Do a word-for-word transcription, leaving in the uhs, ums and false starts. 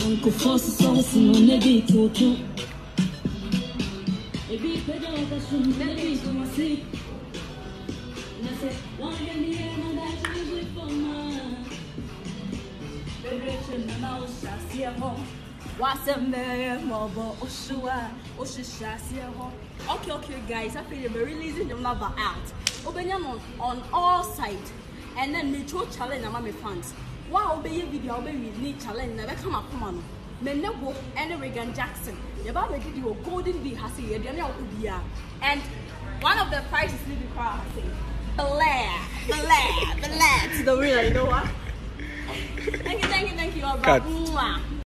Okay, okay, guys, I feel we're releasing the number out. Open them on, on all sides, and then we throw challenge among my fans. Wow, baby, video, baby, we need challenge. Never come up, come on. Men no book and Regan Jackson. The Baba did your golden V has here, the Nobia. And one of the prizes is the crowd. Blair, Blair, Blair to the real, you know what? Thank you, thank you, thank you, all.